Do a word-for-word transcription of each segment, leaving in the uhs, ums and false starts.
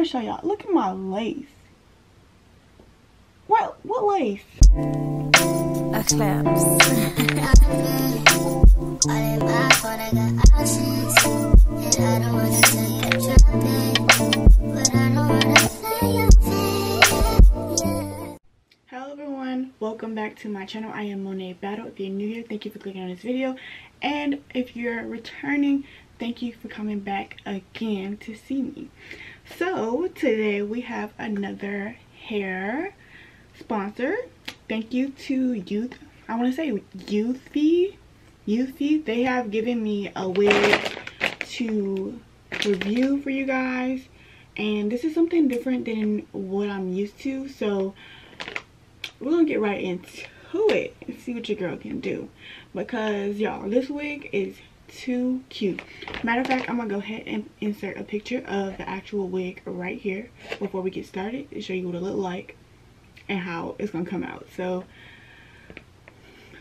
gonna show y'all. Look at my lace. What what lace? A clamps. Hello everyone, welcome back to my channel. I am Monet Battle. If you're new here, thank you for clicking on this video. And if you're returning, thank you for coming back again to see me. So today we have another hair sponsor. Thank you to Youth. I want to say Youthfee. Youthfee. They have given me a wig to review for you guys, and this is something different than what I'm used to. So we're gonna get right into it and see what your girl can do, because y'all, this wig is too cute. Matter of fact, I'm gonna go ahead and insert a picture of the actual wig right here before we get started to show you what it looked like and how it's gonna come out. So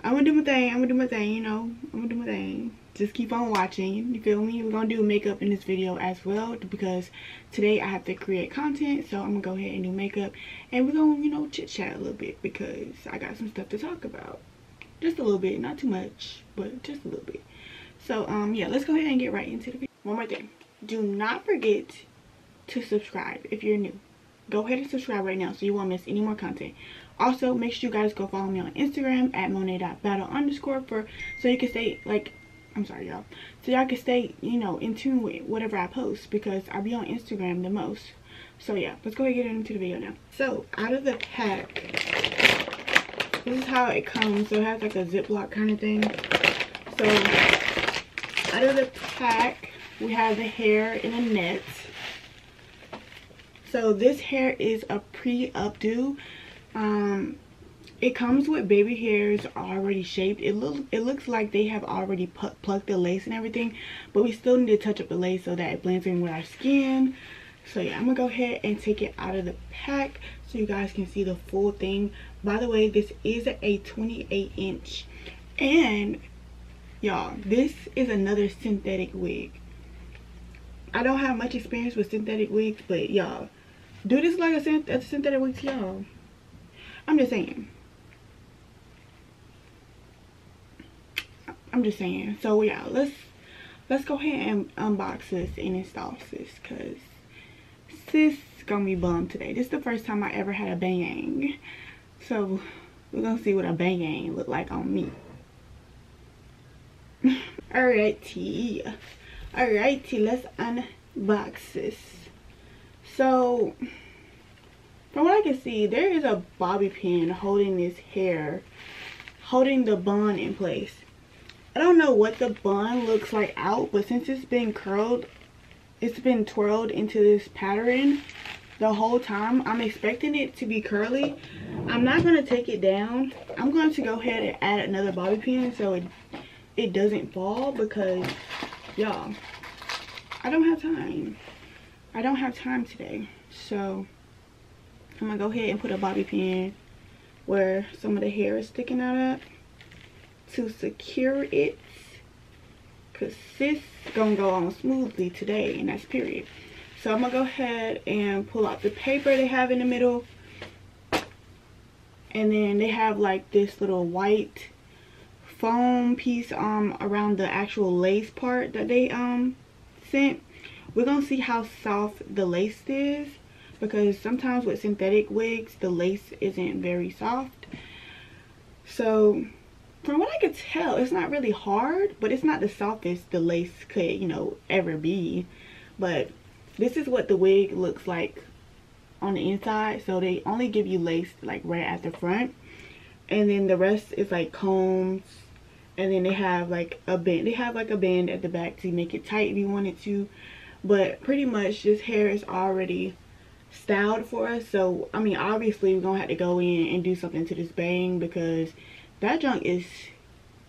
I'm gonna do my thing. I'm gonna do my thing, you know. I'm gonna do my thing. Just keep on watching, you feel me? We're gonna do makeup in this video as well, because today I have to create content. So I'm gonna go ahead and do makeup, and we're gonna, you know, chit chat a little bit, because I got some stuff to talk about. Just a little bit, not too much, but just a little bit. So um yeah, let's go ahead and get right into the video. One more thing, do not forget to subscribe if you're new. Go ahead and subscribe right now so you won't miss any more content. Also, make sure you guys go follow me on Instagram at monet.battle underscore for so you can stay like I'm sorry y'all. So y'all can stay, you know, in tune with whatever I post, because I'll be on Instagram the most. So yeah, let's go ahead and get into the video now. So out of the pack, this is how it comes. So it has like a Ziploc kind of thing. So out of the pack, we have the hair in a net. So this hair is a pre-updo. Um, it comes with baby hairs already shaped. It looks it looks like they have already pu plucked the lace and everything, but we still need to touch up the lace so that it blends in with our skin. So yeah, I'm gonna go ahead and take it out of the pack so you guys can see the full thing. By the way, this is a twenty-eight inch, and y'all, this is another synthetic wig. I don't have much experience with synthetic wigs, but y'all, do this like a, synth a synthetic wig to y'all. I'm just saying. I'm just saying. So yeah, let's let's go ahead and unbox this and install sis, because sis is gonna be bummed today. This is the first time I ever had a bang. So we're gonna see what a bang look like on me. Alrighty, alrighty, let's unbox this. So from what I can see, there is a bobby pin holding this hair, holding the bun in place. I don't know what the bun looks like out, but since it's been curled, it's been twirled into this pattern the whole time, I'm expecting it to be curly. I'm not going to take it down. I'm going to go ahead and add another bobby pin so it it doesn't fall, because y'all, I don't have time. I don't have time today. So I'm gonna go ahead and put a bobby pin where some of the hair is sticking out at to secure it, because sis gonna go on smoothly today, and that's period. So I'm gonna go ahead and pull out the paper they have in the middle, and then they have like this little white foam piece um around the actual lace part that they um sent. We're gonna see how soft the lace is, because sometimes with synthetic wigs the lace isn't very soft. So from what I could tell, it's not really hard, but it's not the softest the lace could, you know, ever be. But this is what the wig looks like on the inside. So they only give you lace like right at the front, and then the rest is like combs. And then they have like a band. They have like a band at the back to make it tight if you wanted to. But pretty much this hair is already styled for us. So I mean, obviously we're gonna have to go in and do something to this bang, because that junk is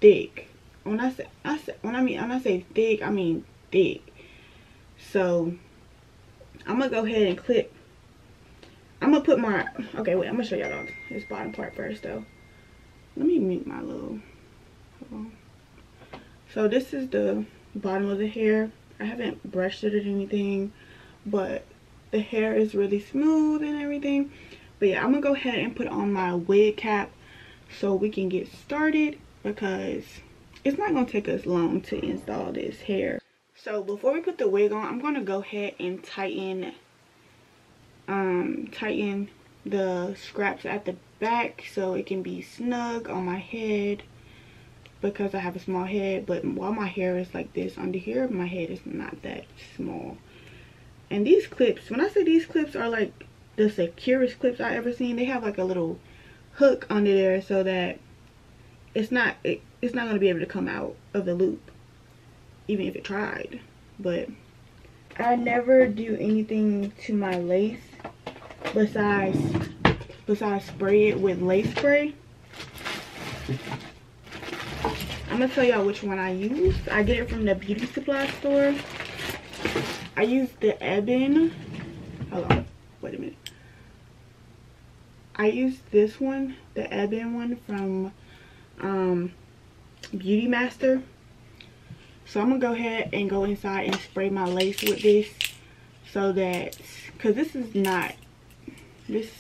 thick. When I say, I say when I mean when I say thick, I mean thick. So I'm gonna go ahead and clip. I'm gonna put my okay. Wait, I'm gonna show y'all this bottom part first though. Let me mute my little. So this is the bottom of the hair. I haven't brushed it or anything, but the hair is really smooth and everything. But yeah, I'm gonna go ahead and put on my wig cap so we can get started, because it's not gonna take us long to install this hair. So before we put the wig on, I'm gonna go ahead and tighten um tighten the scraps at the back so it can be snug on my head, because I have a small head. But while my hair is like this under here, my head is not that small. And these clips, when I say these clips, are like the securest clips I ever seen. They have like a little hook under there so that it's not it, it's not going to be able to come out of the loop, even if it tried. But I never do anything to my lace besides besides spray it with lace spray. I'm gonna tell y'all which one I use. I get it from the beauty supply store. I use the Ebon. Hold on, wait a minute. I use this one, the Ebon one from um, Beauty Master. So I'm gonna go ahead and go inside and spray my lace with this, so that, cause this is not, this,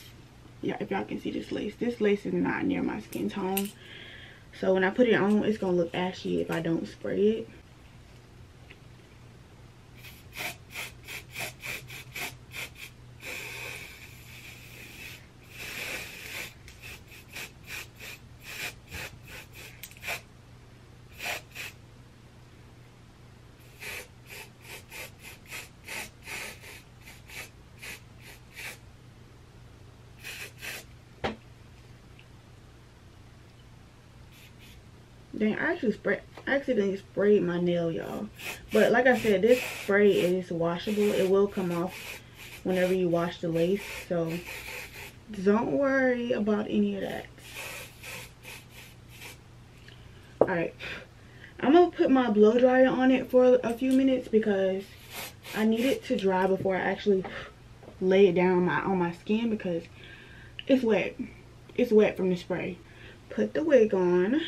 yeah, if y'all can see this lace, this lace is not near my skin tone. So when I put it on, it's gonna look ashy if I don't spray it. Dang, I actually spray, I accidentally sprayed my nail, y'all. But like I said, this spray is washable. It will come off whenever you wash the lace. So don't worry about any of that. Alright. I'm going to put my blow dryer on it for a few minutes, because I need it to dry before I actually lay it down on my, on my skin, because it's wet. It's wet from the spray. Put the wig on.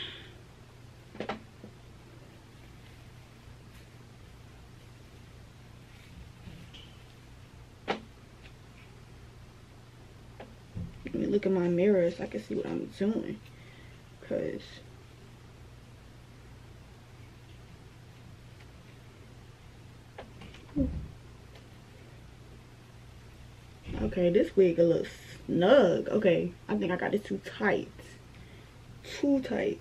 Let me look in my mirror so I can see what I'm doing, because okay, this wig a little snug. Okay, I think I got it too tight. Too tight.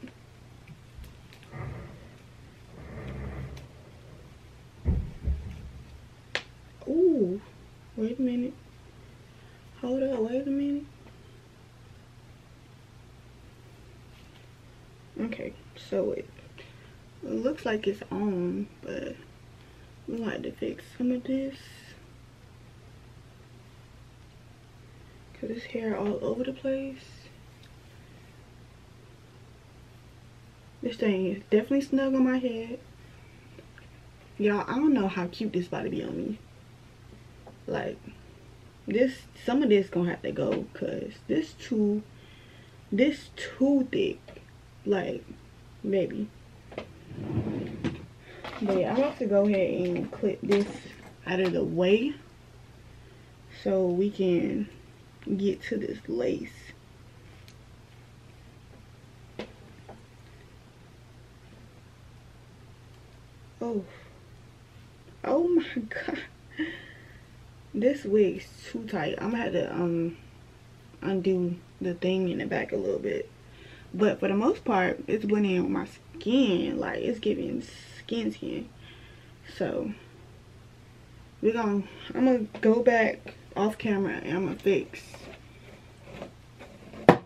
Ooh, wait a minute. Hold up, wait a minute. Okay, so it looks like it's on, but we wanted to fix some of this, because this hair all over the place. This thing is definitely snug on my head. Y'all, I don't know how cute this about to be on me. Like, this, some of this gonna have to go, because this too, this too thick. Like, maybe. But yeah, I'm about to go ahead and clip this out of the way so we can get to this lace. Oh. Oh my god. This wig's too tight. I'm gonna have to um undo the thing in the back a little bit. But for the most part, it's blending in with my skin. Like, it's giving skin skin. So we're gonna, I'm gonna go back off camera and I'm gonna fix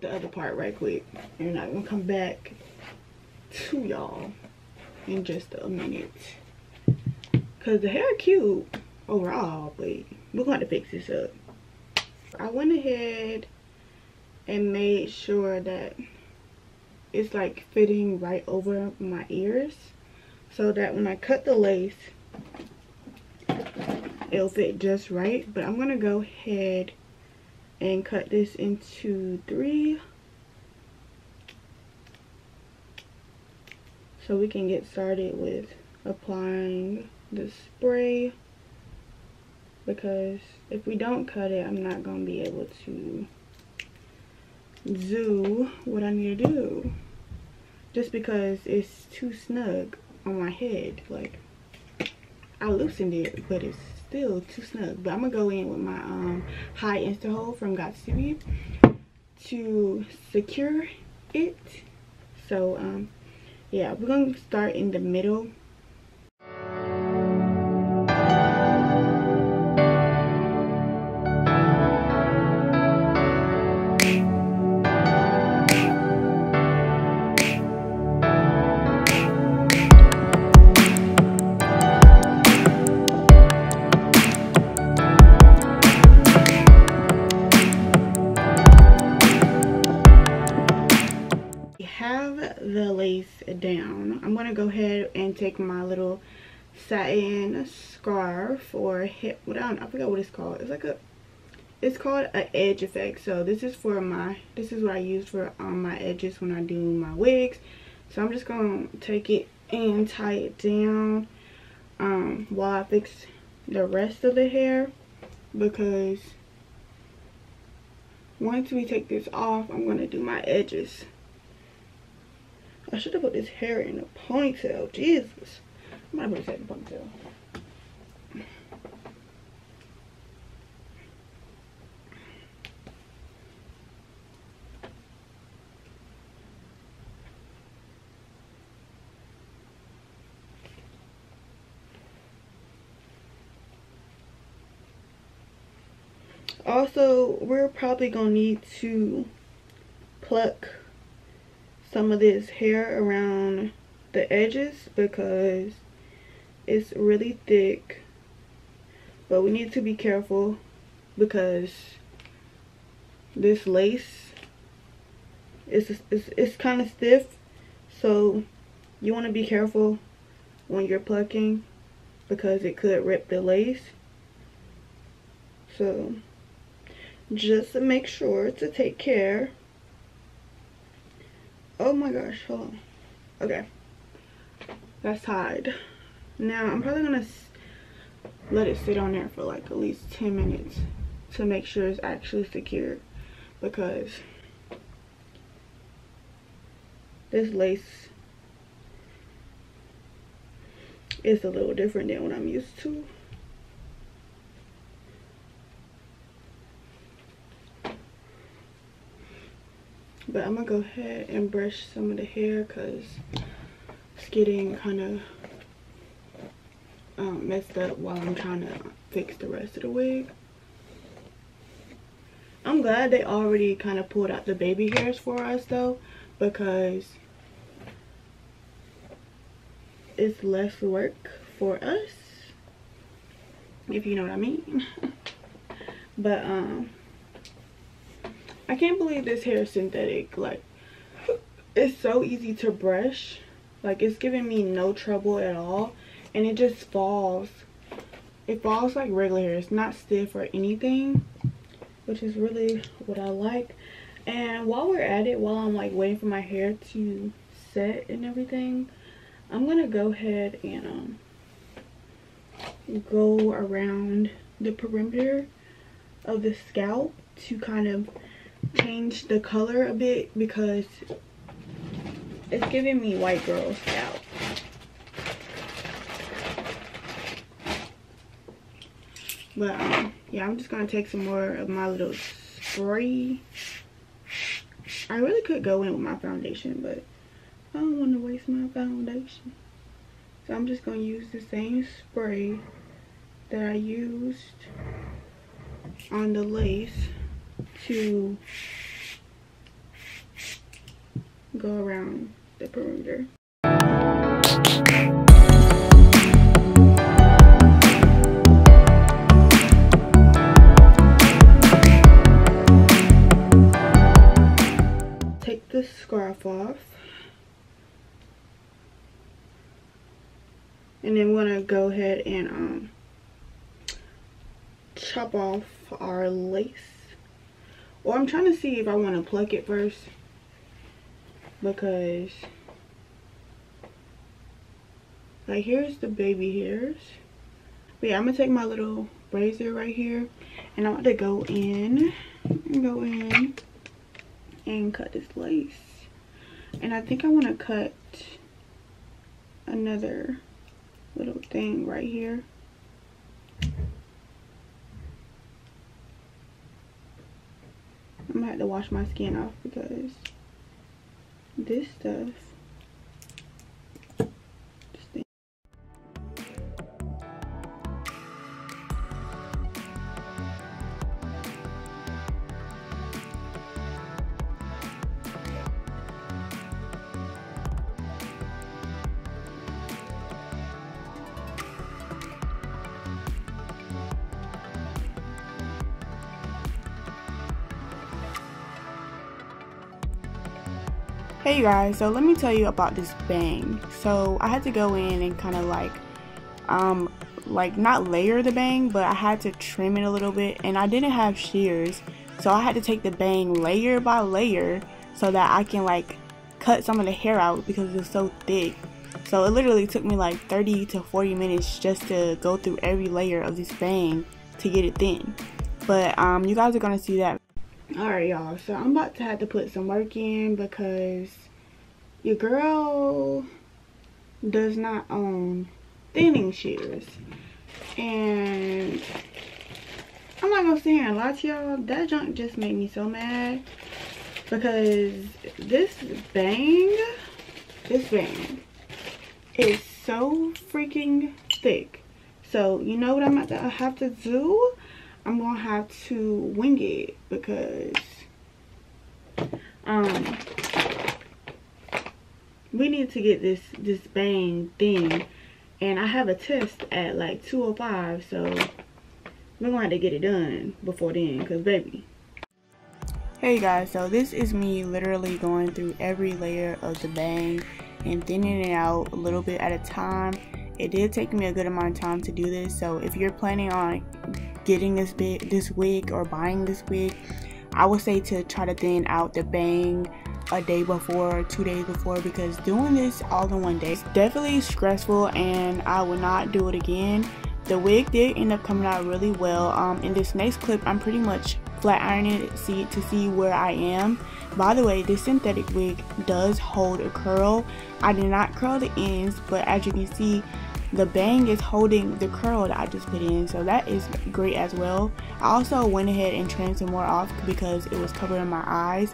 the other part right quick. And I'm gonna come back to y'all in just a minute, cause the hair cute overall, but we're gonna have to fix this up. I went ahead and made sure that it's like fitting right over my ears, so that when I cut the lace, it'll fit just right. But I'm gonna go ahead and cut this into three so we can get started with applying the spray because if we don't cut it, I'm not going to be able to do what I need to do, just because it's too snug on my head. Like, I loosened it, but it's still too snug. But I'm going to go in with my um, high insta hold from Got Studio to secure it. So, um, yeah, we're going to start in the middle. Down. I'm going to go ahead and take my little satin scarf or hip, what I, don't, I forgot what it's called. It's like a, it's called an edge effect. So this is for my, this is what I use for um, my edges when I do my wigs. So I'm just going to take it and tie it down um, while I fix the rest of the hair, because once we take this off, I'm going to do my edges. I should have put this hair in a ponytail. Jesus. I'm gonna put this hair in a ponytail. Also, we're probably gonna need to pluck some of this hair around the edges because it's really thick, but we need to be careful because this lace is it's, it's kind of stiff, so you want to be careful when you're plucking because it could rip the lace. So just make sure to take care. Oh my gosh, hold on. Okay, that's tied. Now I'm probably gonna s let it sit on there for like at least ten minutes to make sure it's actually secure, because this lace is a little different than what I'm used to. But I'm gonna go ahead and brush some of the hair because it's getting kind of um, messed up while I'm trying to fix the rest of the wig. I'm glad they already kind of pulled out the baby hairs for us though, because it's less work for us, if you know what I mean. But um I can't believe this hair is synthetic. Like, it's so easy to brush. Like, it's giving me no trouble at all, and it just falls. It falls like regular hair. It's not stiff or anything, which is really what I like. And while we're at it, while I'm like waiting for my hair to set and everything, I'm gonna go ahead and um go around the perimeter of the scalp to kind of change the color a bit, because it's giving me white girl scalp. But um, yeah, I'm just gonna take some more of my little spray. I really could go in with my foundation, but I don't want to waste my foundation, so I'm just gonna use the same spray that I used on the lace to go around the perimeter. Take the scarf off, and then we're gonna go ahead and um chop off our lace. Or I'm trying to see if I want to pluck it first, because like here's the baby hairs. But yeah, I'm gonna take my little razor right here, and I'm about to go in and go in and cut this lace. And I think I want to cut another little thing right here. I'm gonna have to wash my skin off because this stuff. Hey you guys, so let me tell you about this bang. So I had to go in and kind of like um like not layer the bang, but I had to trim it a little bit, and I didn't have shears, so I had to take the bang layer by layer so that I can like cut some of the hair out because it was so thick. So it literally took me like thirty to forty minutes just to go through every layer of this bang to get it thin. But um you guys are gonna see that. Alright y'all, so I'm about to have to put some work in because your girl does not own thinning shears. And I'm not gonna sit here and lie to y'all, that junk just made me so mad because this bang, this bang is so freaking thick. So you know what I'm about to have to do? I'm gonna have to wing it because um we need to get this this bang thin, and I have a test at like two oh five, so we're gonna have to get it done before then because baby. Hey guys, so this is me literally going through every layer of the bang and thinning it out a little bit at a time. It did take me a good amount of time to do this, so if you're planning on getting this bit this wig or buying this wig, I would say to try to thin out the bang a day before, two days before, because doing this all in one day is definitely stressful and I would not do it again. The wig did end up coming out really well. Um in this next clip I'm pretty much flat ironing it see to see where I am. By the way, this synthetic wig does hold a curl. I did not curl the ends, but as you can see the bang is holding the curl that I just put in, so that is great as well. I also went ahead and trimmed some more off because it was covering my eyes,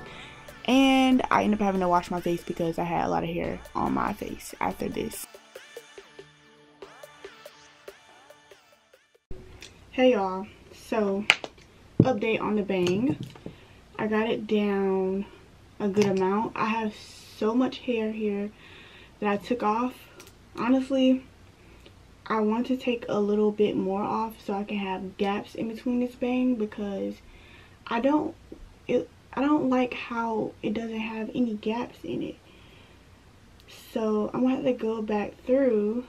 and I ended up having to wash my face because I had a lot of hair on my face after this. Hey y'all, so update on the bang. I got it down a good amount. I have so much hair here that I took off. Honestly, I want to take a little bit more off so I can have gaps in between this bang because I don't it, I don't like how it doesn't have any gaps in it. So I'm gonna have to go back through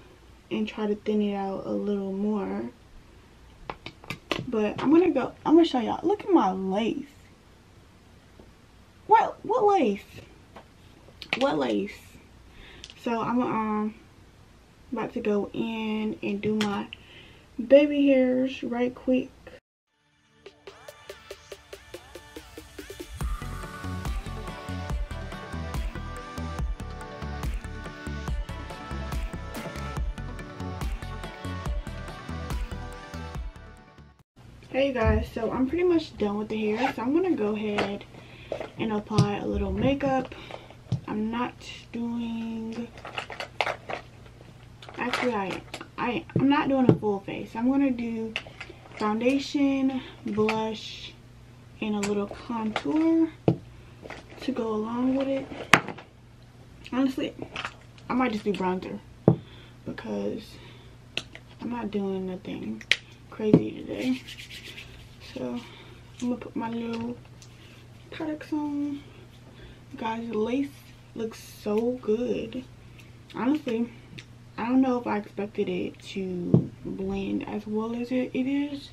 and try to thin it out a little more. But I'm gonna go I'm gonna show y'all. Look at my lace. What what lace? What lace? So I'm um about to go in and do my baby hairs right quick. Hey you guys, so I'm pretty much done with the hair, so I'm gonna go ahead and apply a little makeup. I'm not doing Actually, I, I, I'm not doing a full face. I'm going to do foundation, blush, and a little contour to go along with it. Honestly, I might just do bronzer because I'm not doing nothing crazy today. So, I'm going to put my little products on. Guys, the lace looks so good. Honestly, I don't know if I expected it to blend as well as it, it is.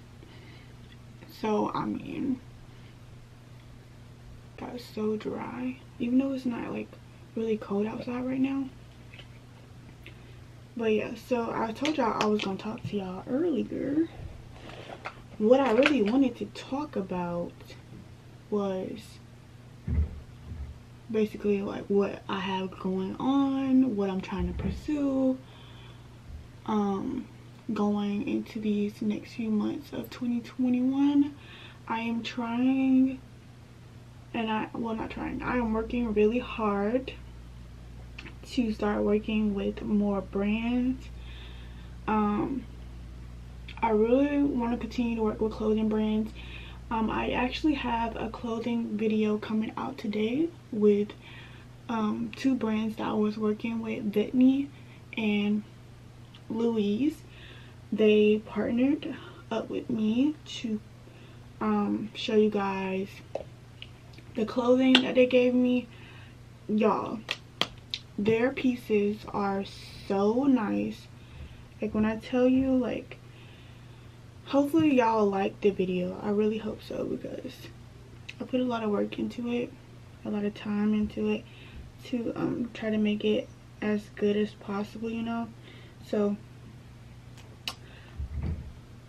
So, I mean, that's so dry. Even though it's not, like, really cold outside right now. But, yeah. So, I told y'all I was going to talk to y'all earlier. what I really wanted to talk about was basically like what I have going on, what I'm trying to pursue um going into these next few months of twenty twenty-one. I am trying and I well not trying I am working really hard to start working with more brands. um I really want to continue to work with clothing brands. Um, I actually have a clothing video coming out today with um, two brands that I was working with, Vitney and Louise. They partnered up with me to um, show you guys the clothing that they gave me. Y'all, their pieces are so nice. Like when I tell you, like, hopefully y'all like the video. I really hope so, because I put a lot of work into it, a lot of time into it to um, try to make it as good as possible, you know. So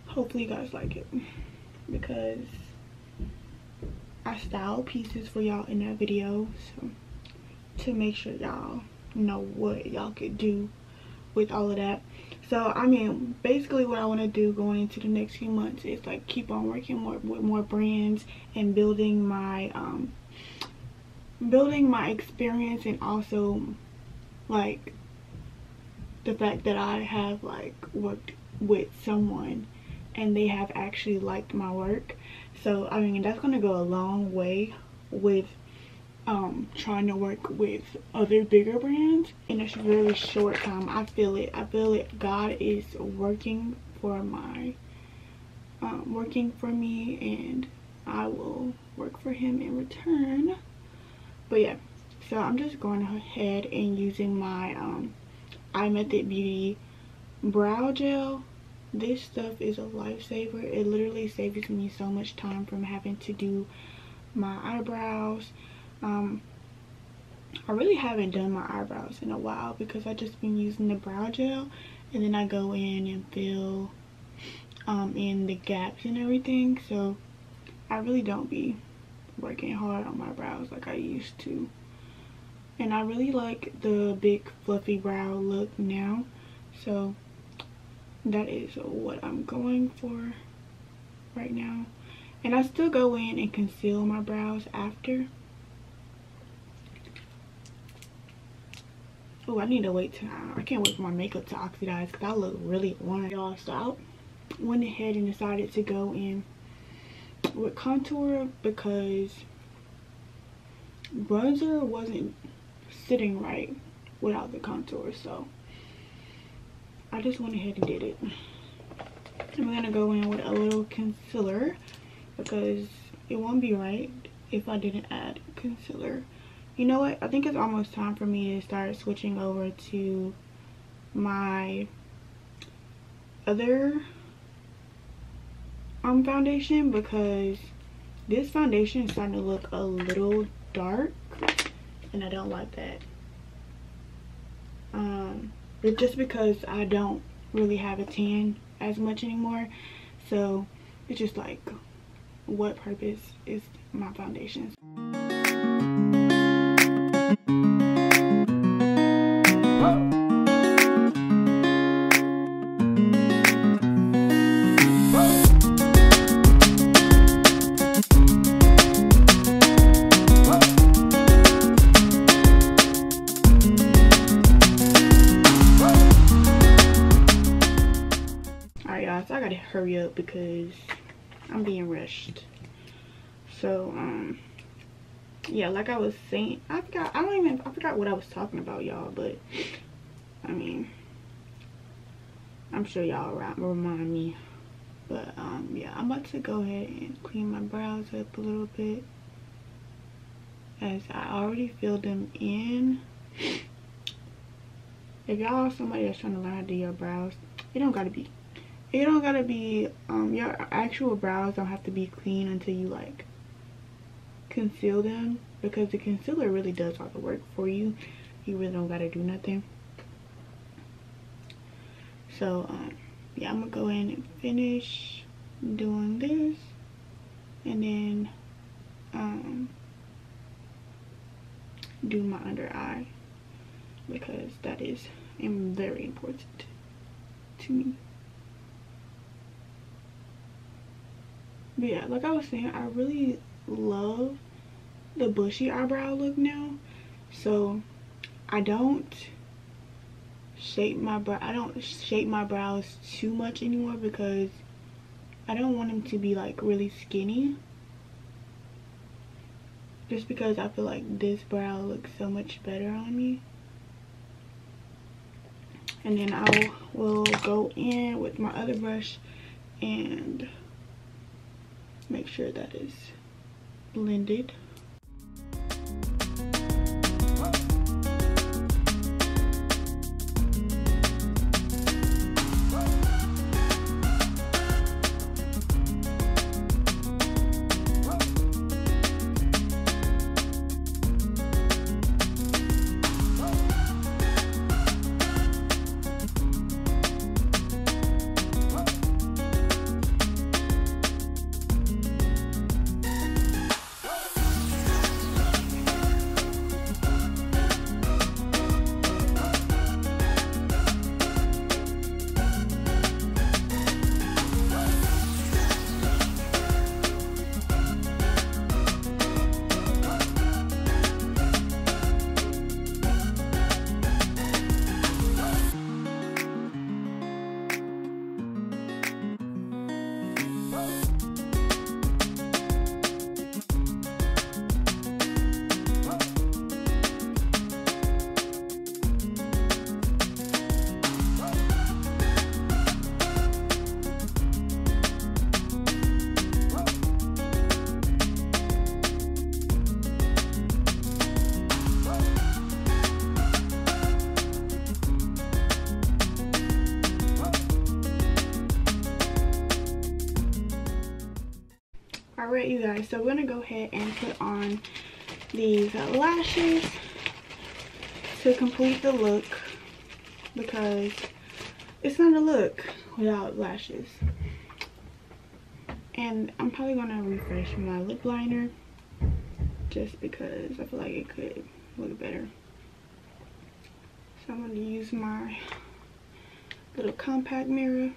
hopefully you guys like it, because I styled pieces for y'all in that video, so to make sure y'all know what y'all could do with all of that. So I mean, basically what I want to do going into the next few months is like keep on working more with more brands and building my um building my experience, and also like the fact that I have like worked with someone and they have actually liked my work. So I mean, that's going to go a long way with um trying to work with other bigger brands in a really short time. I feel it. I feel it. God is working for my um working for me, and I will work for him in return. But yeah, so I'm just going ahead and using my um iMethod Beauty brow gel. This stuff is a lifesaver. It literally saves me so much time from having to do my eyebrows. Um, I really haven't done my eyebrows in a while because I've just been using the brow gel, and then I go in and fill um, in the gaps and everything. So I really don't be working hard on my brows like I used to, and I really like the big fluffy brow look now, so that is what I'm going for right now. And I still go in and conceal my brows after. Oh, I need to wait till I can't wait for my makeup to oxidize, because I look really orange, y'all. So I went ahead and decided to go in with contour because bronzer wasn't sitting right without the contour. So I just went ahead and did it. I'm going to go in with a little concealer because it won't be right if I didn't add concealer. You know what, I think it's almost time for me to start switching over to my other um foundation, because this foundation is starting to look a little dark and I don't like that. Um but just because I don't really have a tan as much anymore, so it's just like, what purpose is my foundation? Hurry up because I'm being rushed. So um yeah, like I was saying, I forgot I don't even I forgot what I was talking about, y'all, but I mean, I'm sure y'all remind me. But um yeah, I'm about to go ahead and clean my brows up a little bit, as I already filled them in. If y'all are somebody that's trying to learn how to do your brows, you don't gotta be It don't gotta be, um, your actual brows don't have to be clean until you, like, conceal them. Because the concealer really does all the work for you. You really don't gotta do nothing. So, um, yeah, I'm gonna go in and finish doing this, and then um do my under eye, because that is very important to me. But yeah, like I was saying, I really love the bushy eyebrow look now. So I don't shape my brow I don't shape my brows too much anymore, because I don't want them to be like really skinny, just because I feel like this brow looks so much better on me. And then I will go in with my other brush and make sure that is blended. Alright, you guys, so we're gonna go ahead and put on these lashes to complete the look, because it's not a look without lashes. And I'm probably gonna refresh my lip liner, just because I feel like it could look better. So I'm gonna use my little compact mirror.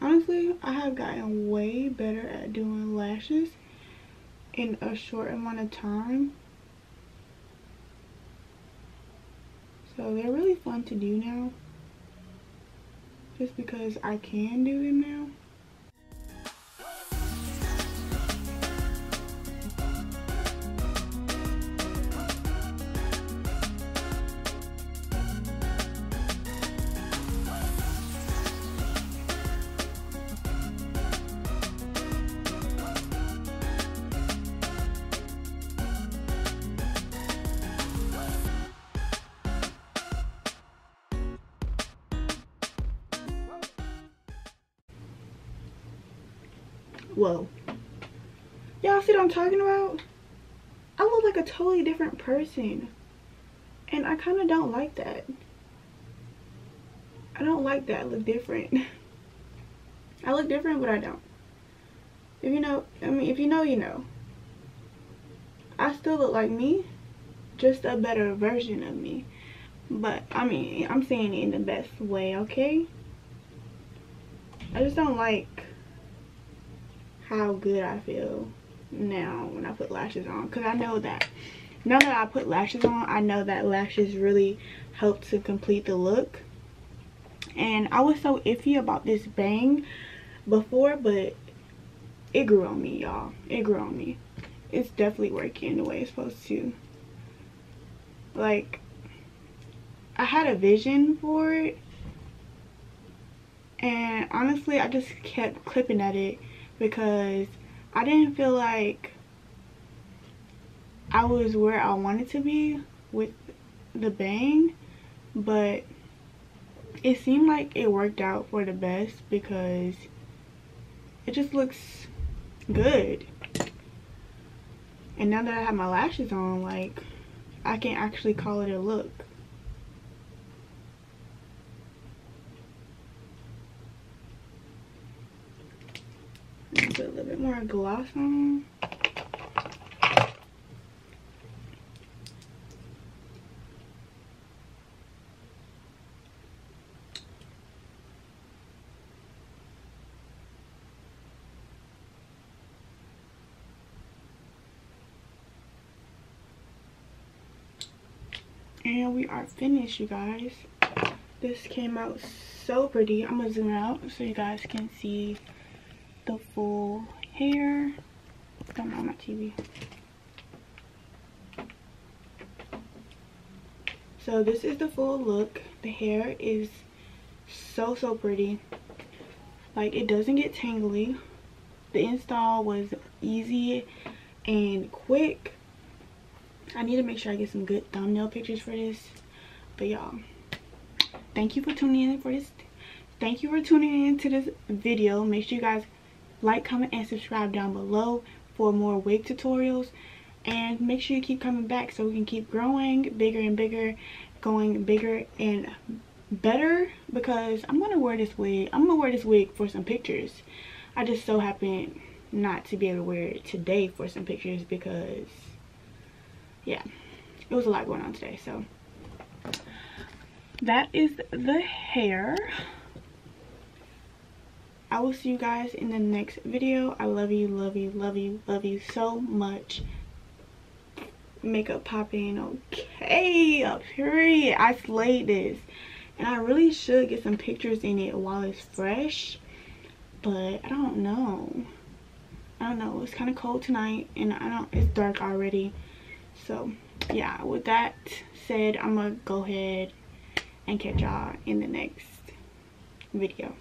Honestly, I have gotten way better at doing lashes in a short amount of time, so they're really fun to do now, just because I can do them now. Whoa, y'all see what I'm talking about? I look like a totally different person, and I kind of don't like that. I don't like that I look different. I look different, but I don't. If you know, I mean, if you know, you know. I still look like me, just a better version of me. But I mean, I'm saying it in the best way, okay? I just don't like how good I feel now when I put lashes on, because I know that now that I put lashes on, I know that lashes really help to complete the look. And I was so iffy about this bang before, but it grew on me, y'all. It grew on me. It's definitely working the way it's supposed to. Like, I had a vision for it, and honestly I just kept clipping at it, because I didn't feel like I was where I wanted to be with the bang, but it seemed like it worked out for the best, because it just looks good. And now that I have my lashes on, like, I can actually call it a look. And put a little bit more gloss on. And we are finished, you guys. This came out so pretty. I'm gonna zoom out so you guys can see the full hair. Don't mind my T V. So this is the full look. The hair is so so pretty. Like, it doesn't get tangly. The install was easy and quick. I need to make sure I get some good thumbnail pictures for this. But y'all, thank you for tuning in for this. Thank you for tuning in to this video. Make sure you guys like, comment, and subscribe down below for more wig tutorials. And make sure you keep coming back so we can keep growing bigger and bigger, going bigger and better. Because I'm gonna wear this wig. I'm gonna wear this wig for some pictures. I just so happen not to be able to wear it today for some pictures because, yeah, it was a lot going on today. So that is the hair. I will see you guys in the next video. I love you, love you, love you, love you so much. Makeup popping, okay, oh, period. I slayed this, and I really should get some pictures in it while it's fresh, but I don't know. I don't know. It's kind of cold tonight, and I don't. It's dark already. So yeah, with that said, I'm gonna go ahead and catch y'all in the next video.